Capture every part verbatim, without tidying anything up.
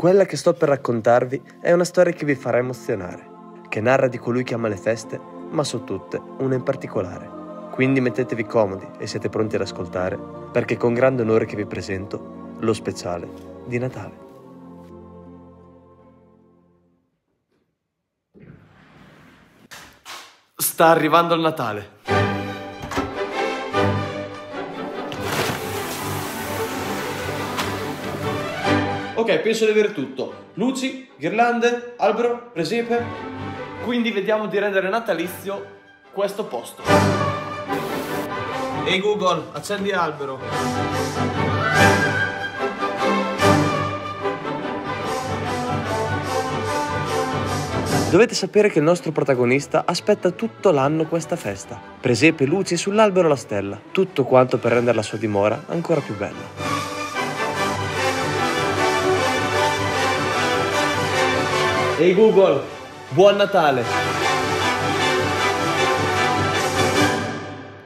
Quella che sto per raccontarvi è una storia che vi farà emozionare, che narra di colui che ama le feste, ma su tutte una in particolare. Quindi mettetevi comodi e siete pronti ad ascoltare, perché con grande onore che vi presento lo speciale di Natale. Sta arrivando il Natale. Ok, penso di avere tutto. Luci, ghirlande, albero, presepe. Quindi vediamo di rendere natalizio questo posto. Ehi Google, accendi albero. Dovete sapere che il nostro protagonista aspetta tutto l'anno questa festa. Presepe, luci e sull'albero la stella. Tutto quanto per rendere la sua dimora ancora più bella. Ehi Google, buon Natale!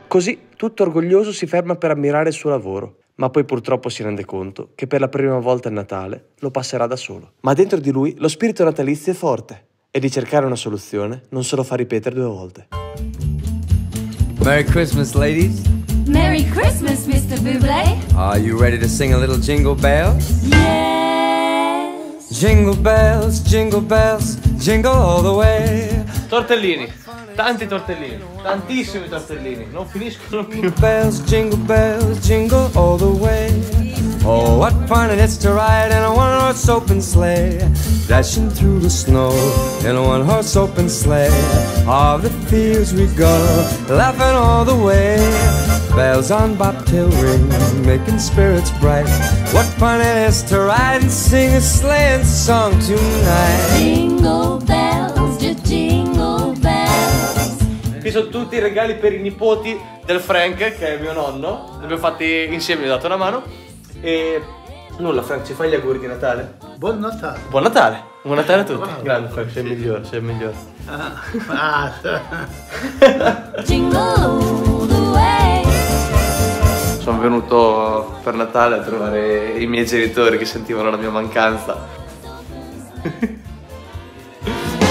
Così, tutto orgoglioso, si ferma per ammirare il suo lavoro, ma poi purtroppo si rende conto che per la prima volta il Natale lo passerà da solo. Ma dentro di lui lo spirito natalizio è forte e di cercare una soluzione non se lo fa ripetere due volte. Merry Christmas, ladies! Merry Christmas, mister Bublé! Are you ready to sing a little jingle bells? Yeah! Jingle bells, jingle bells, jingle all the way. Tortellini, tanti tortellini, tantissimi tortellini, non finiscono più. Jingle bells, jingle bells, jingle all the way. Oh, what fun it is to ride in a one-horse open sleigh, dashing through the snow in a one-horse open sleigh. Over the fields we go, laughing all the way. Bells on bobtail ring, making spirits bright. What fun it is to ride and sing a sleighing song tonight. Jingle bells, jingle bells. Qui sono tutti i regali per i nipoti del Frank, che è mio nonno. Li abbiamo fatti insieme, gli ho dato una mano. E nulla, Frank, ci fai gli auguri di Natale? Buon Natale! Buon Natale! Buon Natale a tutti! Wow, grande Frank, sei il migliore, sei il migliore. Ah, ah. Jingle! Sono venuto per Natale a trovare i miei genitori che sentivano la mia mancanza.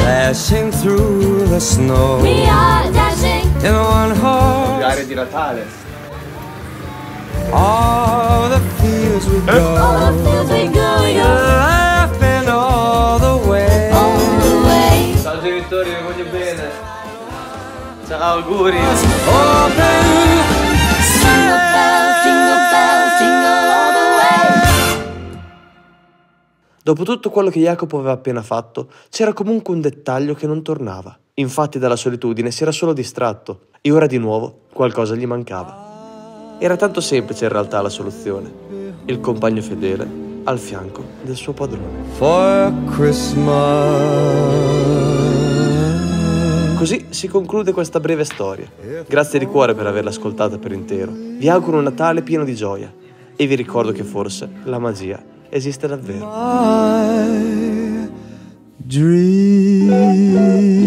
Dashing through the snow. We are dashing in one horse. Gare di Natale. All the fields we go. All the fields we go. Laughing all the way. All the way. Ciao genitori, vi voglio bene. Ciao, auguri. Open. Dopo tutto quello che Jacopo aveva appena fatto, c'era comunque un dettaglio che non tornava. Infatti dalla solitudine si era solo distratto e ora di nuovo qualcosa gli mancava. Era tanto semplice in realtà la soluzione. Il compagno fedele al fianco del suo padrone. For Christmas. Così si conclude questa breve storia. Grazie di cuore per averla ascoltata per intero. Vi auguro un Natale pieno di gioia e vi ricordo che forse la magia esiste davvero. My dream.